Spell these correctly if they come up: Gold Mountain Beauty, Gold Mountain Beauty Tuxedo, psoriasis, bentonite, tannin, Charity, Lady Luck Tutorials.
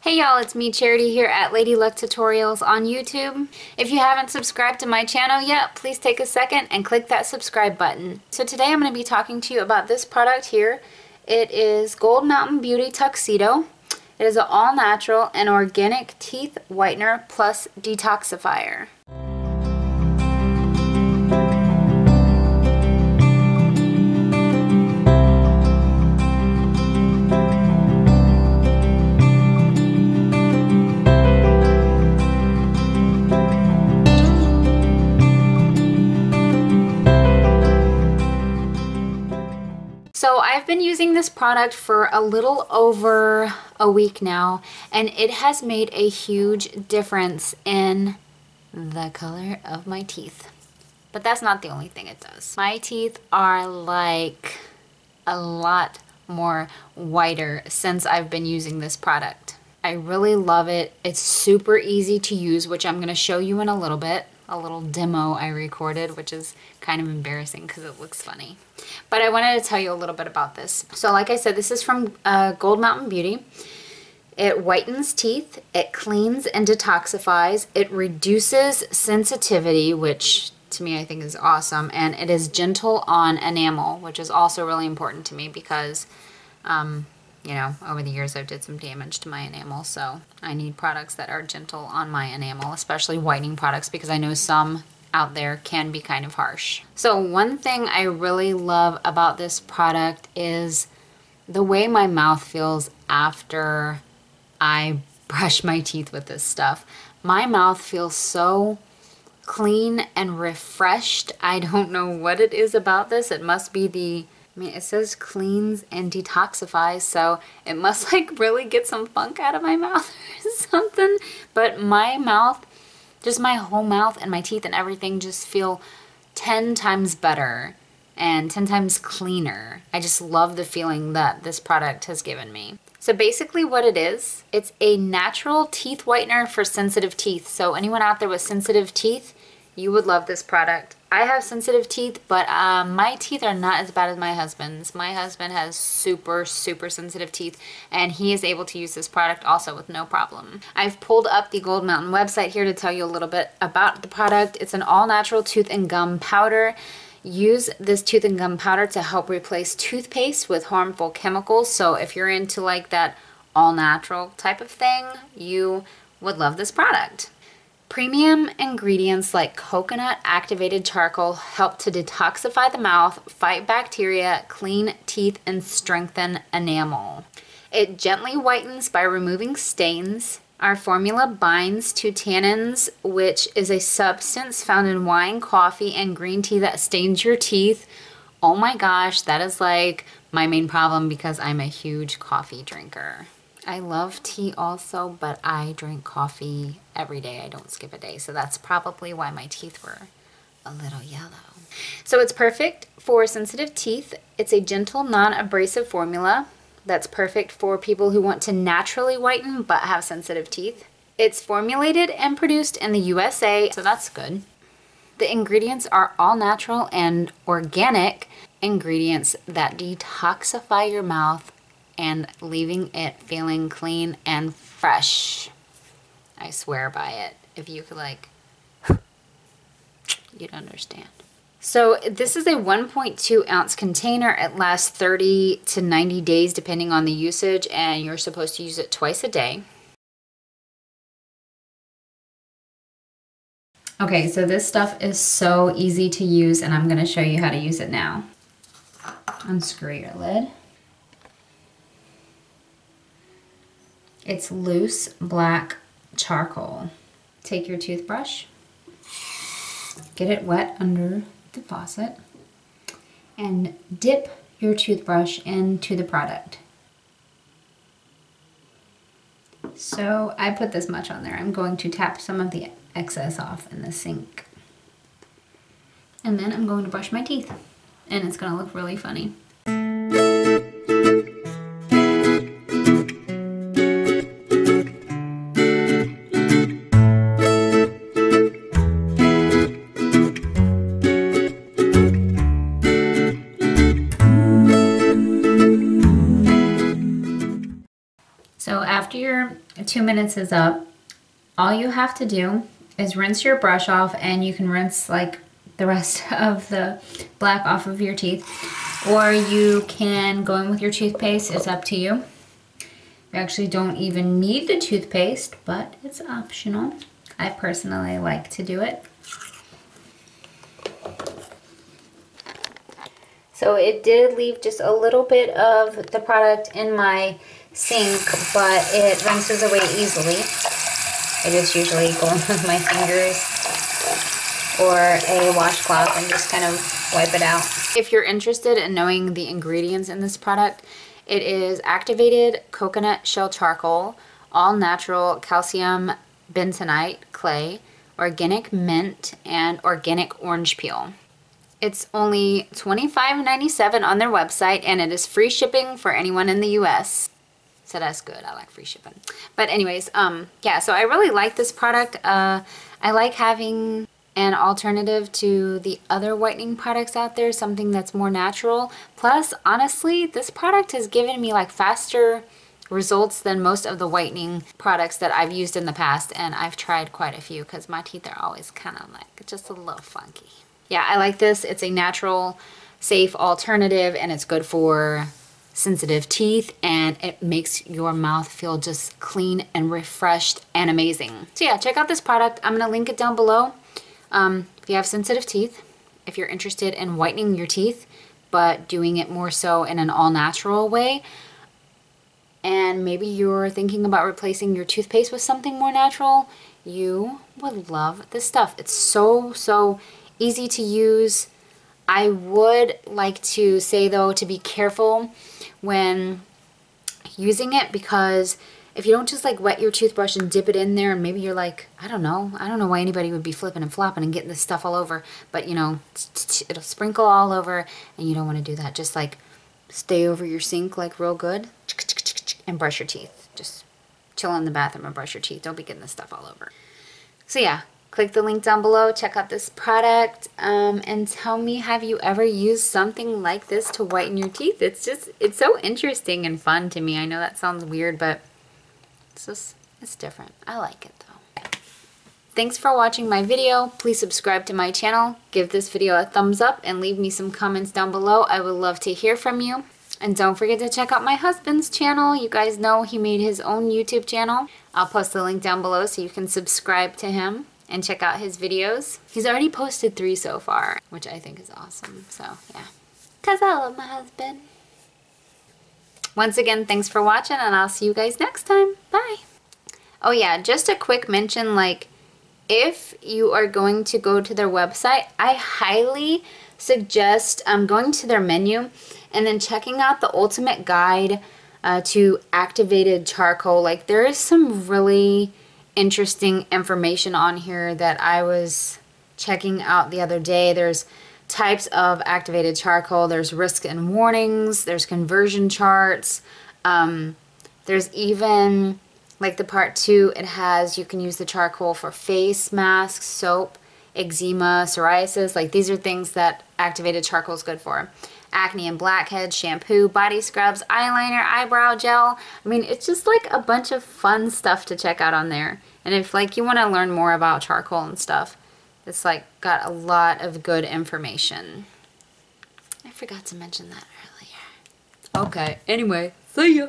Hey y'all, it's me Charity here at Lady Luck Tutorials on YouTube. If you haven't subscribed to my channel yet, please take a second and click that subscribe button. So today I'm going to be talking to you about this product here. It is Gold Mountain Beauty Tuxedo. It is an all-natural and organic teeth whitener plus detoxifier. So I've been using this product for a little over a week now, and it has made a huge difference in the color of my teeth. But that's not the only thing it does. My teeth are like a lot more whiter since I've been using this product. I really love it. It's super easy to use, which I'm going to show you in a little bit. A little demo I recorded, which is kind of embarrassing because it looks funny. But I wanted to tell you a little bit about this. So like I said, this is from Gold Mountain Beauty. It whitens teeth, it cleans and detoxifies, it reduces sensitivity, which to me I think is awesome, and it is gentle on enamel, which is also really important to me because you know, over the years I've did some damage to my enamel, so I need products that are gentle on my enamel, especially whitening products, because I know some out there can be kind of harsh. So one thing I really love about this product is the way my mouth feels after I brush my teeth with this stuff. My mouth feels so clean and refreshed. I don't know what it is about this. It must be the it says cleans and detoxifies, so it must like really get some funk out of my mouth or something. But my mouth, just my whole mouth and my teeth and everything just feel 10 times better and 10 times cleaner. I just love the feeling that this product has given me. So basically what it is, it's a natural teeth whitener for sensitive teeth. So anyone out there with sensitive teeth, you would love this product. I have sensitive teeth, but my teeth are not as bad as my husband's. My husband has super, super sensitive teeth, and he is able to use this product also with no problem. I've pulled up the Gold Mountain website here to tell you a little bit about the product. It's an all-natural tooth and gum powder. Use this tooth and gum powder to help replace toothpaste with harmful chemicals. So if you're into like that all-natural type of thing, you would love this product. Premium ingredients like coconut activated charcoal help to detoxify the mouth, fight bacteria, clean teeth, and strengthen enamel. It gently whitens by removing stains. Our formula binds to tannins, which is a substance found in wine, coffee, and green tea that stains your teeth. Oh my gosh, that is like my main problem because I'm a huge coffee drinker. I love tea also, but I drink coffee every day. I don't skip a day, so that's probably why my teeth were a little yellow. So it's perfect for sensitive teeth. It's a gentle, non-abrasive formula that's perfect for people who want to naturally whiten but have sensitive teeth. It's formulated and produced in the USA, so that's good. The ingredients are all natural and organic ingredients that detoxify your mouth and leaving it feeling clean and fresh. I swear by it. If you could like, you'd understand. So this is a 1.2 ounce container. It lasts 30 to 90 days depending on the usage, and you're supposed to use it twice a day. Okay, so this stuff is so easy to use, and I'm gonna show you how to use it now. Unscrew your lid. It's loose black charcoal. Take your toothbrush, get it wet under the faucet, and dip your toothbrush into the product. So I put this much on there. I'm going to tap some of the excess off in the sink. And then I'm going to brush my teeth, and it's gonna look really funny. After your 2 minutes is up, all you have to do is rinse your brush off, and you can rinse like the rest of the black off of your teeth, or you can go in with your toothpaste. It's up to you. You actually don't even need the toothpaste, but it's optional. I personally like to do it. So it did leave just a little bit of the product in my sink, but it rinses away easily. I just usually go in with my fingers or a washcloth and just kind of wipe it out. If you're interested in knowing the ingredients in this product, it is activated coconut shell charcoal, all natural calcium bentonite clay, organic mint, and organic orange peel. It's only $25.97 on their website, and it is free shipping for anyone in the US. So that's good. I like free shipping. But anyways, yeah, so I really like this product. I like having an alternative to the other whitening products out there, something that's more natural. Plus, honestly, this product has given me like faster results than most of the whitening products that I've used in the past, and I've tried quite a few because my teeth are always kind of like just a little funky. Yeah, I like this. It's a natural, safe alternative, and it's good for sensitive teeth, and it makes your mouth feel just clean and refreshed and amazing. So yeah, check out this product. I'm gonna link it down below. If you have sensitive teeth, if you're interested in whitening your teeth, but doing it more so in an all-natural way, and maybe you're thinking about replacing your toothpaste with something more natural, you would love this stuff. It's so, so easy to use. I would like to say, though, to be careful when using it, because if you don't just like wet your toothbrush and dip it in there, and maybe you're like, I don't know why anybody would be flipping and flopping and getting this stuff all over, but you know, it'll sprinkle all over, and you don't want to do that. Just like stay over your sink like real good and brush your teeth. Just chill in the bathroom and brush your teeth. Don't be getting this stuff all over. So yeah. Click the link down below, check out this product, and tell me, have you ever used something like this to whiten your teeth? It's so interesting and fun to me. I know that sounds weird, but it's different. I like it, though. Thanks for watching my video. Please subscribe to my channel, give this video a thumbs up, and leave me some comments down below. I would love to hear from you. And don't forget to check out my husband's channel. You guys know he made his own YouTube channel. I'll post the link down below so you can subscribe to him and check out his videos. He's already posted 3 so far, which I think is awesome. So yeah, 'cause I love my husband. Once again, thanks for watching, and I'll see you guys next time. Bye. Oh yeah, just a quick mention, like if you are going to go to their website, I highly suggest going to their menu and then checking out the ultimate guide to activated charcoal. Like there is some really interesting information on here that I was checking out the other day. There's types of activated charcoal, there's risks and warnings, there's conversion charts, there's even like the part 2, it has you can use the charcoal for face masks, soap, eczema, psoriasis. Like these are things that activated charcoal is good for. Acne and blackheads, shampoo, body scrubs, eyeliner, eyebrow gel. I mean, it's just like a bunch of fun stuff to check out on there. And if like you want to learn more about charcoal and stuff, it's like got a lot of good information. I forgot to mention that earlier. Okay, anyway, see ya.